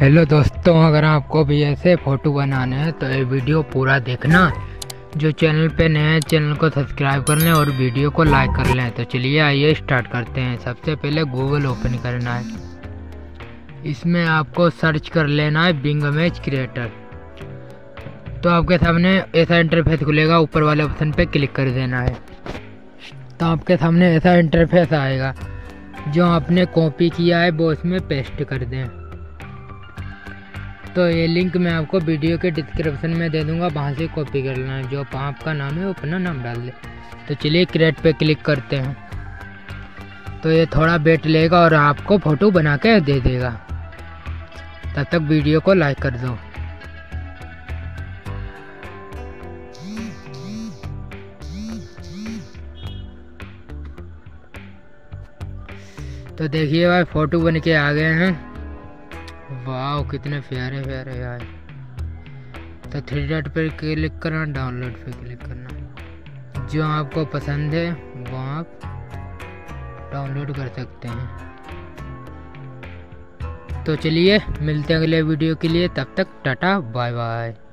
Hello दोस्तों, अगर आपको भी ऐसे फ़ोटो बनाने हैं तो ये वीडियो पूरा देखना। जो चैनल पे नए हैं चैनल को सब्सक्राइब कर लें और वीडियो को लाइक कर लें। तो चलिए आइए स्टार्ट करते हैं। सबसे पहले गूगल ओपन करना है, इसमें आपको सर्च कर लेना है बिंग इमेज क्रिएटर। तो आपके सामने ऐसा इंटरफेस खुलेगा, ऊपर वाले ऑप्शन पे क्लिक कर देना है। तो आपके सामने ऐसा इंटरफेस आएगा, जो आपने कॉपी किया है वो इसमें पेस्ट कर दें। तो ये लिंक मैं आपको वीडियो के डिस्क्रिप्शन में दे दूंगा, वहाँ से कॉपी कर लेना है। जो आपका नाम है वो अपना नाम डाल दें। तो चलिए क्रिएट पे क्लिक करते हैं। तो ये थोड़ा वेट लेगा और आपको फ़ोटो बना के दे देगा। तब तक वीडियो को लाइक कर दो। तो देखिए भाई, फ़ोटो बन के आ गए हैं। वाह, कितने प्यारे प्यारे यार। तो थ्री डॉट पर क्लिक करना, डाउनलोड पे क्लिक करना। जो आपको पसंद है वो आप डाउनलोड कर सकते हैं। तो चलिए मिलते हैं अगले वीडियो के लिए। तब तक टाटा बाय बाय।